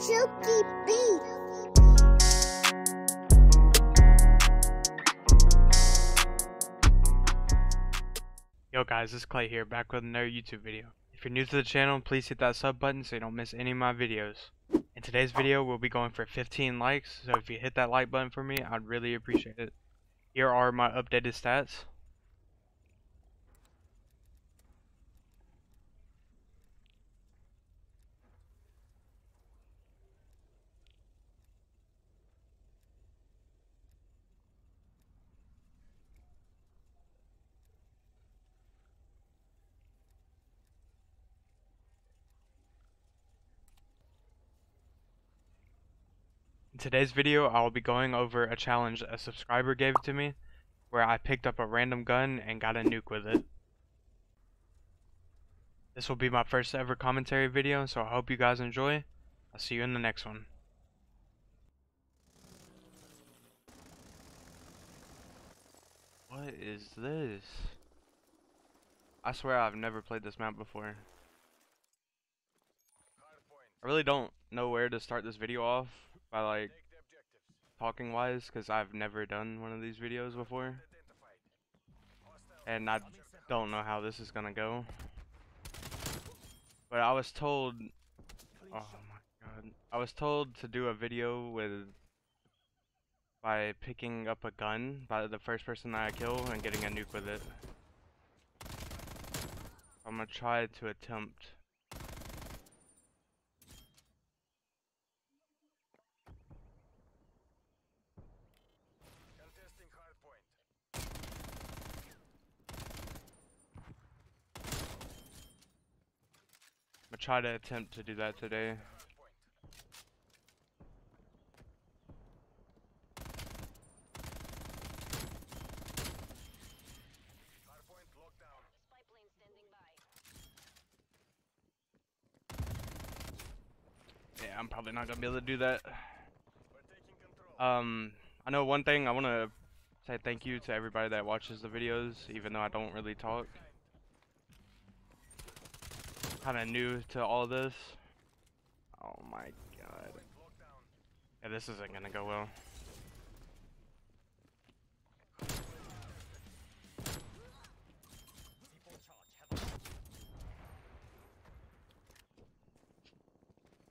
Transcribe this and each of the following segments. Silky Beats. Yo guys, it's Klay here, back with another YouTube video. If you're new to the channel, please hit that sub button so you don't miss any of my videos. In today's video, we'll be going for 15 likes, so if you hit that like button for me, I'd really appreciate it. Here are my updated stats. In today's video, I will be going over a challenge a subscriber gave to me, where I picked up a random gun and got a nuke with it. This will be my first ever commentary video, so I hope you guys enjoy. I'll see you in the next one. What is this? I swear I've never played this map before. I really don't know where to start this video off. By like talking wise, because I've never done one of these videos before and I don't know how this is gonna go, but I was told, oh my god, I was told to do a video by picking up a gun by the first person that I kill and getting a nuke with it. I'm gonna try to attempt. Try to attempt to do that today. Yeah, I'm probably not gonna be able to do that. I know one thing. I want to say thank you to everybody that watches the videos, even though I don't really talk. Kind of new to all this. Oh my god. Yeah, this isn't gonna go well.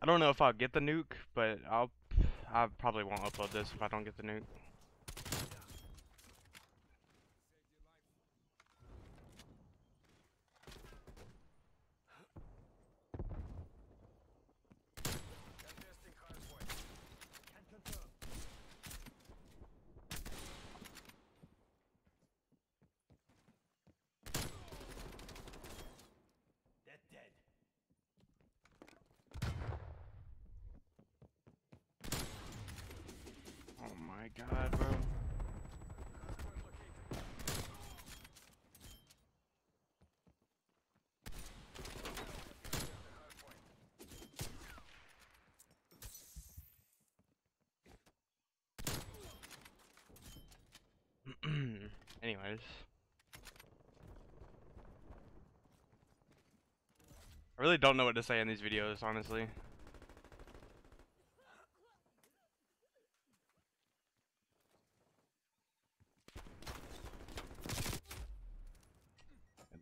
I don't know if I'll get the nuke, but I probably won't upload this if I don't get the nuke. God, bro. Anyways, I really don't know what to say in these videos, honestly.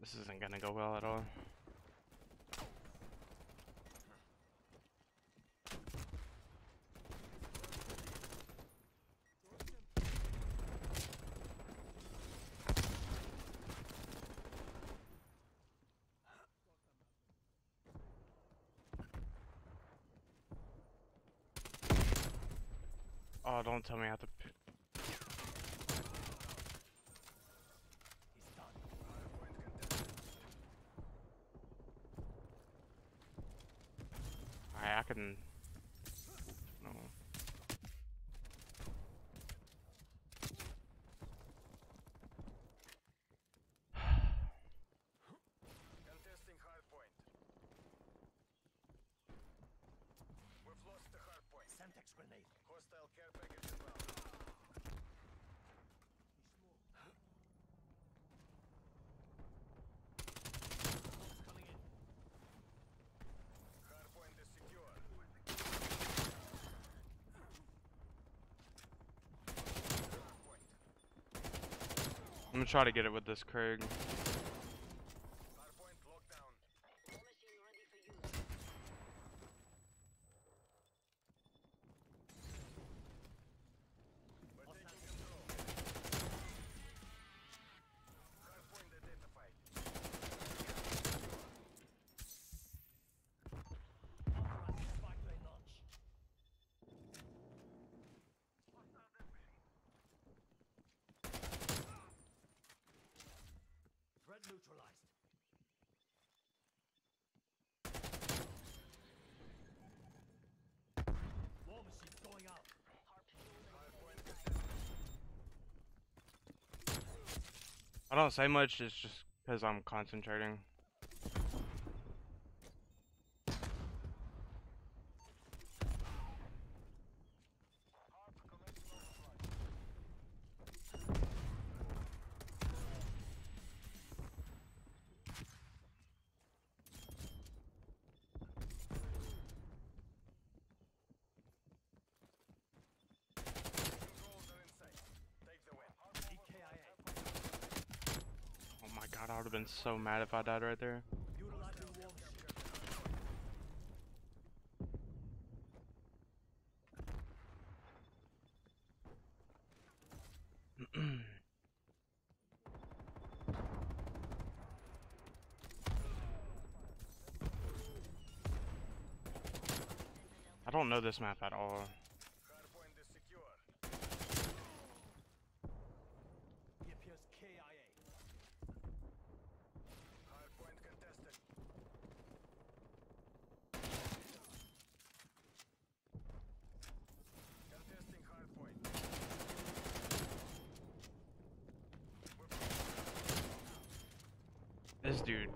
This isn't gonna go well at all. Oh, don't tell me how to pick. I can. No. Contesting hard point. We've lost the hard point. Semtex grenade. Hostile care package inbound. gonna try to get it with this Craig. Neutralized. War machine going out. I don't say much, it's just because I'm concentrating. God, I would have been so mad if I died right there. I don't know this map at all. He appears KIA. This dude.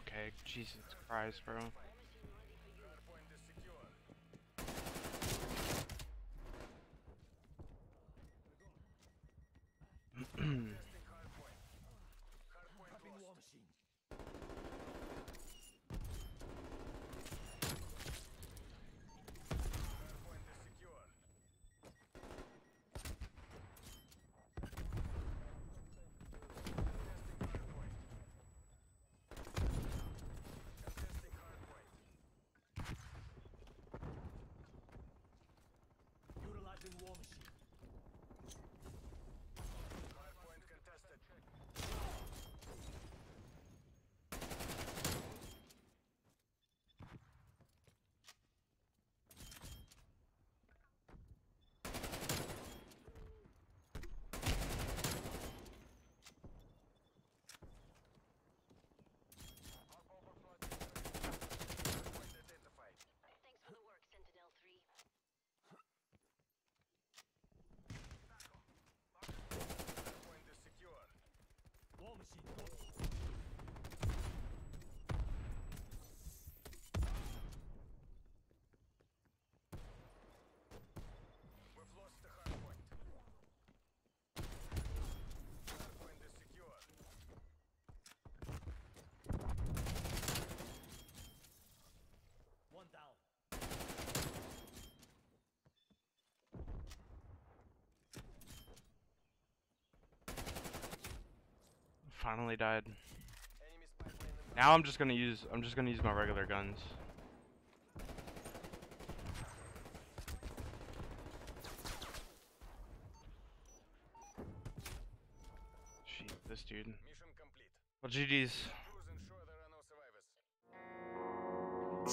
Okay, Jesus Christ, bro. War machine. Hardpoint contested. Thanks for the work, Sentinel 3. War machine, we've lost the hard point. Hard point is secure. One down. finally died. Now I'm just gonna use my regular guns. Shit, this dude. Well, GG's.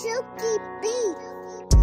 Chokey B.